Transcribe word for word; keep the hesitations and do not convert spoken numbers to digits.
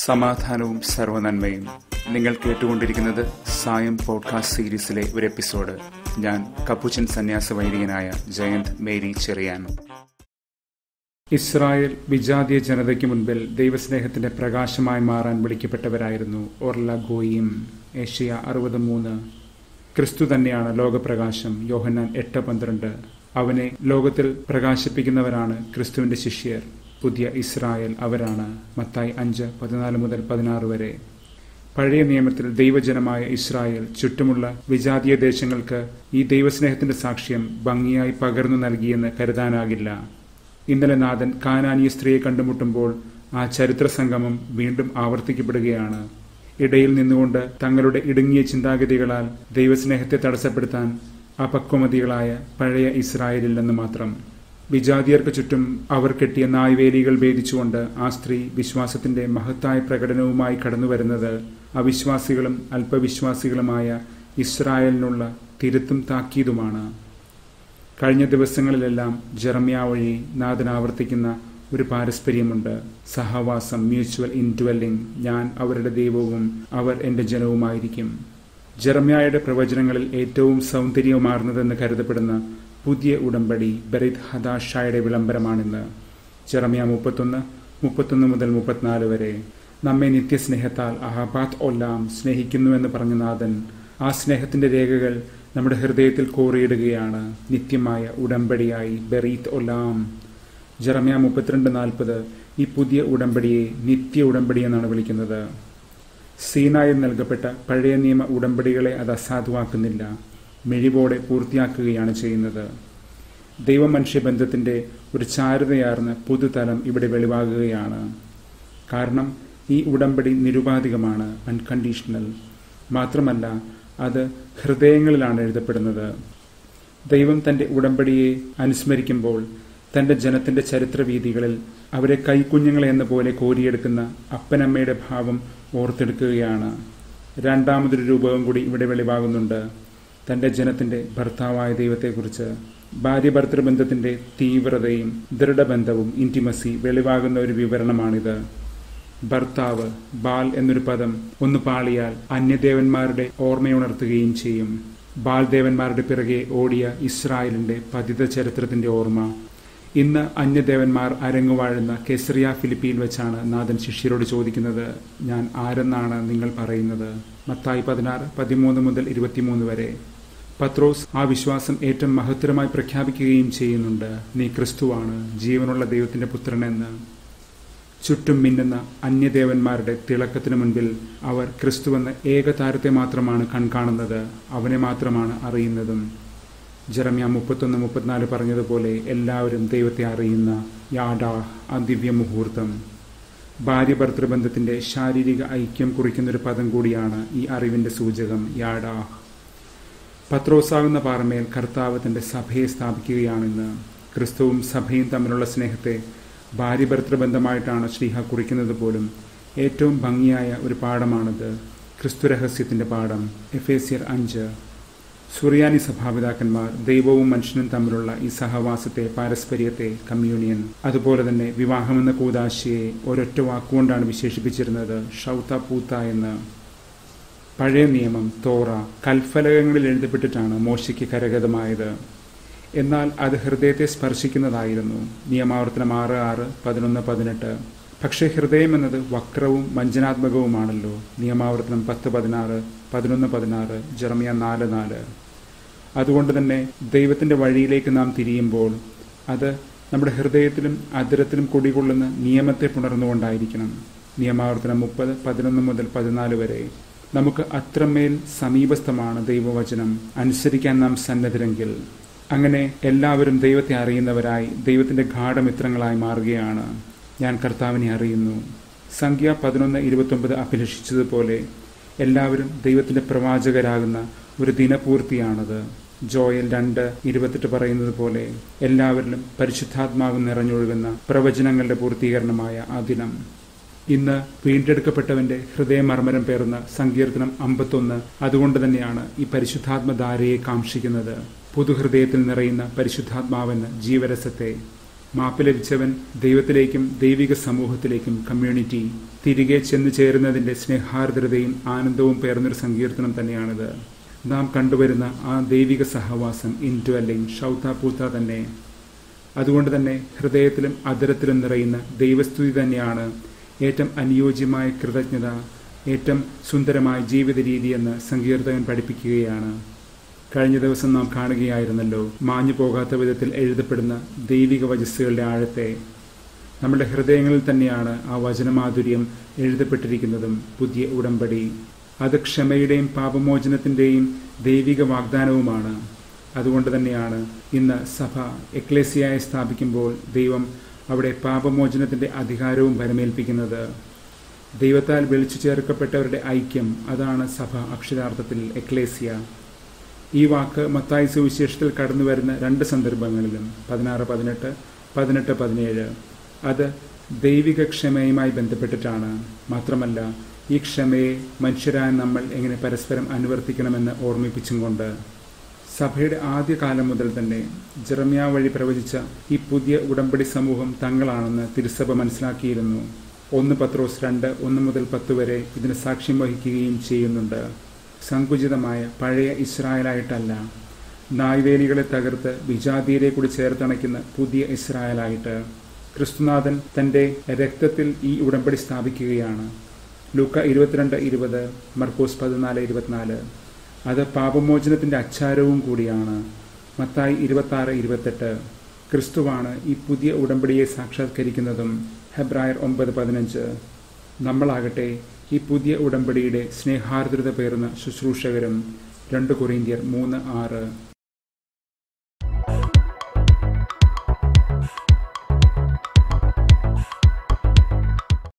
സമാധാനവും സർവ്വനന്മയും. നിങ്ങൾ കേട്ടുകൊണ്ടിരിക്കുന്നത് സായം പോഡ്കാസ്റ്റ് സീരീസിലെ ഒരു എപ്പിസോഡ്. ഞാൻ കപ്പുച്ചിൻ സന്യാസ വൈദികനായ ജയന്ത് മേരി ചെറിയാൻ. ഇസ്രായേൽ വിജാതീയ ജനതയ്ക്ക് മുൻപിൽ ദൈവസ്നേഹത്തിന്റെ പ്രകാശമായി മാറാൻ വിളിക്കപ്പെട്ടവരായിരുന്നു ഓർല ഗോയിം. ഏഷ്യ അറുപത്തിമൂന്ന്. ക്രിസ്തു തന്നെയാണ് ലോകപ്രകാശം. യോഹന്നാൻ എട്ട് പന്ത്രണ്ട്. അവനെ ലോകത്തിൽ പ്രകാശിപ്പിക്കുന്നവരാണ് ക്രിസ്തുവിന്റെ ശിഷ്യർ. പുതിയ ഇസ്രായേൽ അവരാണ്. മത്തായി അഞ്ച് പതിനാല് മുതൽ പതിനാറ് വരെ. പഴയ നിയമത്തിൽ ദൈവജനമായ ഇസ്രായേൽ ചുറ്റുമുള്ള വിജാതീയ ദേശങ്ങൾക്ക് ഈ ദൈവസ്നേഹത്തിന്റെ സാക്ഷ്യം ഭംഗിയായി പകർന്നു നൽകിയെന്ന് കരുതാനാകില്ല. ഇന്നലെ നാഥൻ കാനാനീയ സ്ത്രീയെ കണ്ടുമുട്ടുമ്പോൾ ആ ചരിത്ര സംഗമം വീണ്ടും ആവർത്തിക്കപ്പെടുകയാണ്. ഇടയിൽ നിന്നുകൊണ്ട് തങ്ങളുടെ ഇടുങ്ങിയ ചിന്താഗതികളാൽ ദൈവസ്നേഹത്തെ തടസ്സപ്പെടുത്താൻ അപക്വമതികളായ പഴയ ഇസ്രായേലില്ലെന്ന് മാത്രം. വിജാതിയർക്ക് ചുറ്റും അവർ കെട്ടിയ നായ്വേലികൾ ഭേദിച്ചുകൊണ്ട് ആ സ്ത്രീ വിശ്വാസത്തിന്റെ മഹത്തായ പ്രകടനവുമായി കടന്നുവരുന്നത് അവിശ്വാസികളും അല്പവിശ്വാസികളുമായ ഇസ്രായേലിനുള്ള തിരുത്തും താക്കീതുമാണ്. കഴിഞ്ഞ ദിവസങ്ങളിലെല്ലാം ജെറമ്യ വഴി നാഥൻ ആവർത്തിക്കുന്ന ഒരു പാരസ്പര്യമുണ്ട്: സഹവാസം, മ്യൂച്വൽ ഇൻഡ്വെല്ലിംഗ്. ഞാൻ അവരുടെ ദൈവവും അവർ എൻ്റെ ജനവുമായിരിക്കും. ജെറമ്യായുടെ പ്രവചനങ്ങളിൽ ഏറ്റവും സൗന്ദര്യമാർന്നതെന്ന് കരുതപ്പെടുന്ന പുതിയ ഉടമ്പടി ബെറിത് ഹദാഷായുടെ വിളംബരമാണിന്ന്. ജെറമ്യ മുപ്പത്തൊന്ന് മുപ്പത്തൊന്ന് മുതൽ മുപ്പത്തിനാല് വരെ. നമ്മെ നിത്യസ്നേഹത്താൽ അഹാബാത് ഒല്ലാം സ്നേഹിക്കുന്നുവെന്ന് പറഞ്ഞ നാഥൻ ആ സ്നേഹത്തിന്റെ രേഖകൾ നമ്മുടെ ഹൃദയത്തിൽ കോറിയിടുകയാണ് നിത്യമായ ഉടമ്പടിയായി. ബെറീത് ഒല്ലാം. ജെറമ്യ മുപ്പത്തിരണ്ട് നാൽപ്പത് ഈ പുതിയ ഉടമ്പടിയെ നിത്യ ഉടമ്പടി എന്നാണ് വിളിക്കുന്നത്. സീനായിൽ നൽകപ്പെട്ട പഴയ നിയമ ഉടമ്പടികളെ അത് അസാധുവാക്കുന്നില്ല, മിഴിവോടെ പൂർത്തിയാക്കുകയാണ് ചെയ്യുന്നത്. ദൈവമനുഷ്യബന്ധത്തിന്റെ ഒരു ചാരുതയാർന്ന പുതുതലം ഇവിടെ വെളിവാകുകയാണ്. കാരണം ഈ ഉടമ്പടി നിരുപാധികമാണ്, അൺകണ്ടീഷണൽ. മാത്രമല്ല, അത് ഹൃദയങ്ങളിലാണ് എഴുതപ്പെടുന്നത്. ദൈവം തന്റെ ഉടമ്പടിയെ അനുസ്മരിക്കുമ്പോൾ തന്റെ ജനത്തിന്റെ ചരിത്രവീഥികളിൽ അവരെ കൈക്കുഞ്ഞുങ്ങളെ എന്ന പോലെ കോരിയെടുക്കുന്ന അപ്പനമ്മയുടെ ഭാവം ഓർത്തെടുക്കുകയാണ്. രണ്ടാമതൊരു രൂപവും കൂടി ഇവിടെ വെളിവാകുന്നുണ്ട്: തന്റെ ജനത്തിന്റെ ഭർത്താവായ ദൈവത്തെക്കുറിച്ച്. ഭാര്യ ഭർത്തൃബന്ധത്തിന്റെ തീവ്രതയും ദൃഢബന്ധവും ഇന്റിമസി വെളിവാകുന്ന ഒരു വിവരണമാണിത്. ഭർത്താവ്, ബാൽ എന്നൊരു പദം ഒന്ന് പാളിയാൽ അന്യദേവന്മാരുടെ ഓർമ്മയുണർത്തുകയും ചെയ്യും. ബാൽ ദേവന്മാരുടെ പിറകെ ഓടിയ ഇസ്രായേലിന്റെ പതിത ചരിത്രത്തിന്റെ ഓർമ്മ. ഇന്ന് അന്യദേവന്മാർ അരങ്ങുവാഴുന്ന കെസറിയ ഫിലിപ്പിയിൽ വെച്ചാണ് നാഥൻ ശിഷ്യരോട് ചോദിക്കുന്നത്: ഞാൻ ആരെന്നാണ് നിങ്ങൾ പറയുന്നത്? മത്തായി പതിനാറ് പതിമൂന്ന് മുതൽ ഇരുപത്തിമൂന്ന് വരെ. പത്രോസ് ആ വിശ്വാസം ഏറ്റവും മഹത്തരമായി പ്രഖ്യാപിക്കുകയും ചെയ്യുന്നുണ്ട്: നീ ക്രിസ്തുവാണ്, ജീവനുള്ള ദൈവത്തിന്റെ പുത്രനെന്ന്. ചുറ്റും മിന്നുന്ന അന്യദേവന്മാരുടെ തിളക്കത്തിന് മുൻപിൽ അവർ ക്രിസ്തുവെന്ന ഏകതാരത്തെ മാത്രമാണ് കൺകാണുന്നത്, അവനെ മാത്രമാണ് അറിയുന്നതും. ജെറമ്യ മുപ്പത്തൊന്ന് മുപ്പത്തിനാല് പറഞ്ഞതുപോലെ എല്ലാവരും ദൈവത്തെ അറിയുന്ന യാഡാ, ആ ദിവ്യ മുഹൂർത്തം. ഭാര്യ ഭർത്തൃബന്ധത്തിന്റെ ശാരീരിക ഐക്യം കുറിക്കുന്നൊരു പദം കൂടിയാണ് ഈ അറിവിന്റെ സൂചകം, യാഡാ. പത്രോസാകുന്ന പാറമേൽ കർത്താവ് തന്റെ സഭയെ സ്ഥാപിക്കുകയാണെന്ന്. ക്രിസ്തുവും സഭയും തമ്മിലുള്ള സ്നേഹത്തെ ഭാര്യ ഭർത്തൃബന്ധമായിട്ടാണ് ശ്രീഹ കുറിക്കുന്നത് പോലും ഏറ്റവും ഭംഗിയായ ഒരു പാഠമാണത്, ക്രിസ്തുരഹസ്യത്തിന്റെ പാഠം, എഫേസ്യർ അഞ്ച്. സുറിയാനി സഭാപിതാക്കന്മാർ ദൈവവും മനുഷ്യനും തമ്മിലുള്ള ഈ സഹവാസത്തെ, പാരസ്പര്യത്തെ, കമ്മ്യൂണിയൻ, അതുപോലെ തന്നെ വിവാഹമെന്ന കൂദാശിയെ ഒരൊറ്റ വാക്കുകൊണ്ടാണ് വിശേഷിപ്പിച്ചിരുന്നത്, ഷൗത്ത പൂത്ത എന്ന്. പഴയ നിയമം തോറ കൽഫലകങ്ങളിൽ എഴുതപ്പെട്ടിട്ടാണ് മോശയ്ക്ക് കരഗതമായത്. എന്നാൽ അത് ഹൃദയത്തെ സ്പർശിക്കുന്നതായിരുന്നു, നിയമാവർത്തനം ആറ് ആറ് പതിനൊന്ന് പതിനെട്ട്. പക്ഷേ ഹൃദയം എന്നത് വക്രവും വഞ്ചനാത്മകവുമാണല്ലോ, നിയമാവർത്തനം പത്ത് പതിനാറ് പതിനൊന്ന് പതിനാറ്, ജെറമ്യ നാല് നാല്. അതുകൊണ്ട് തന്നെ ദൈവത്തിന്റെ വഴിയിലേക്ക് നാം തിരിയുമ്പോൾ അത് നമ്മുടെ ഹൃദയത്തിലും അധരത്തിലും കുടികൊള്ളുന്ന നിയമത്തെ പുണർന്നുകൊണ്ടായിരിക്കണം, നിയമാവർത്തനം മുപ്പത് പതിനൊന്ന് മുതൽ പതിനാല് വരെ. നമുക്ക് അത്രമേൽ സമീപസ്ഥമാണ് ദൈവവചനം, അനുസരിക്കാൻ നാം സന്നദ്ധരെങ്കിൽ. അങ്ങനെ എല്ലാവരും ദൈവത്തെ അറിയുന്നവരായി, ദൈവത്തിന്റെ ഗാഠമിത്രങ്ങളായി മാറുകയാണ്. ഞാൻ കർത്താവിനെ അറിയുന്നു, സംഖ്യ പതിനൊന്ന് ഇരുപത്തൊമ്പത് അഭിലഷിച്ചതുപോലെ എല്ലാവരും ദൈവത്തിന്റെ പ്രവാചകരാകുന്ന ഒരു ദിനപൂർത്തിയാണത്. ജോയൽ രണ്ട് ഇരുപത്തെട്ട് പറയുന്നത് പോലെ എല്ലാവരിലും പരിശുദ്ധാത്മാവ് നിറഞ്ഞൊഴുകുന്ന പ്രവചനങ്ങളുടെ പൂർത്തീകരണമായ ആ ദിനം ഇന്ന് വീണ്ടെടുക്കപ്പെട്ടവന്റെ ഹൃദയമർമ്മരം പേറുന്ന സങ്കീർത്തനം അമ്പത്തൊന്ന് അതുകൊണ്ട് തന്നെയാണ് ഈ പരിശുദ്ധാത്മധാരയെ കാംക്ഷിക്കുന്നത്, പുതുഹൃദയത്തിൽ നിറയുന്ന പരിശുദ്ധാത്മാവെന്ന ജീവരസത്തെ. മാപ്പ് ലഭിച്ചവൻ ദൈവത്തിലേക്കും ദൈവിക സമൂഹത്തിലേക്കും കമ്മ്യൂണിറ്റി തിരികെ ചെന്നു ചേരുന്നതിൻ്റെ സ്നേഹാർദ്രതയും ആനന്ദവും പേർന്നൊരു സങ്കീർത്തനം തന്നെയാണിത്. നാം കണ്ടുവരുന്ന ആ ദൈവിക സഹവാസം ഇൻഡ്വെല്ലിംഗ് ഷൗതാപൂത്ത തന്നെ. അതുകൊണ്ട് തന്നെ ഹൃദയത്തിലും അധരത്തിലും നിറയുന്ന ദൈവസ്തുതി തന്നെയാണ് ഏറ്റവും അനുയോജ്യമായ കൃതജ്ഞത, ഏറ്റവും സുന്ദരമായ ജീവിത രീതിയെന്ന് സങ്കീർത്തകൻ പഠിപ്പിക്കുകയാണ്. കഴിഞ്ഞ ദിവസം നാം കാണുകയായിരുന്നല്ലോ മാഞ്ഞു പോകാത്ത വിധത്തിൽ എഴുതപ്പെടുന്ന ദൈവിക വചസ്സുകളുടെ ആഴത്തെ. നമ്മുടെ ഹൃദയങ്ങളിൽ തന്നെയാണ് ആ വചനമാധുര്യം എഴുതപ്പെട്ടിരിക്കുന്നതും. പുതിയ ഉടമ്പടി അത് ക്ഷമയുടെയും പാപമോചനത്തിൻ്റെയും ദൈവിക വാഗ്ദാനവുമാണ്. അതുകൊണ്ട് തന്നെയാണ് ഇന്ന് സഭ എക്ലേസിയായി സ്ഥാപിക്കുമ്പോൾ ദൈവം അവിടെ പാപമോചനത്തിൻ്റെ അധികാരവും പരമേൽപ്പിക്കുന്നത്. ദൈവത്താൽ വിളിച്ചു ചേർക്കപ്പെട്ടവരുടെ ഐക്യം, അതാണ് സഭ അക്ഷരാർത്ഥത്തിൽ എക്ലേസിയ. ഈ വാക്ക് മത്തായി സുവിശേഷത്തിൽ കടന്നു വരുന്ന രണ്ട് സന്ദർഭങ്ങളിലും പതിനാറ് പതിനെട്ട്, പതിനെട്ട് പതിനേഴ്, അത് ദൈവിക ക്ഷമയുമായി ബന്ധപ്പെട്ടിട്ടാണ്. മാത്രമല്ല ഈ ക്ഷമയെ മനുഷ്യരായ നമ്മൾ എങ്ങനെ പരസ്പരം അനുവർത്തിക്കണമെന്ന് ഓർമ്മിപ്പിച്ചും കൊണ്ട് സഭയുടെ ആദ്യകാലം മുതൽ തന്നെ ജെറമ്യാ വഴി പ്രവചിച്ച ഈ പുതിയ ഉടമ്പടി സമൂഹം തങ്ങളാണെന്ന് തിരുസഭ മനസ്സിലാക്കിയിരുന്നു. ഒന്ന് പത്രോസ് രണ്ട് ഒന്ന് മുതൽ പത്ത് വരെ ഇതിന് സാക്ഷ്യം വഹിക്കുകയും ചെയ്യുന്നുണ്ട്. സങ്കുചിതമായ പഴയ ഇസ്രായേലായിട്ടല്ല, നായ്വേലികളെ തകർത്ത് വിജാതീരെ കൂടി ചേർത്തണയ്ക്കുന്ന പുതിയ ഇസ്രായേലായിട്ട് ക്രിസ്തുനാഥൻ തൻ്റെ രക്തത്തിൽ ഈ ഉടമ്പടി സ്ഥാപിക്കുകയാണ്. ലൂക്ക ഇരുപത്തിരണ്ട് ഇരുപത്, മർക്കോസ് പതിനാല് ഇരുപത്തിനാല്. അത് പാപമോചനത്തിൻ്റെ അച്ചാരവും കൂടിയാണ്. മത്തായി ഇരുപത്തി ആറ് ഇരുപത്തെട്ട്. ക്രിസ്തുവാണ് ഈ പുതിയ ഉടമ്പടിയെ സാക്ഷാത്കരിക്കുന്നതും. ഹെബ്രായർ ഒമ്പത് പതിനഞ്ച്. നമ്മളാകട്ടെ ഈ പുതിയ ഉടമ്പടിയുടെ സ്നേഹാർദ്രത പേർന്ന ശുശ്രൂഷകരും. രണ്ട് കൊറിന്ത്യർ മൂന്ന് ആറ്.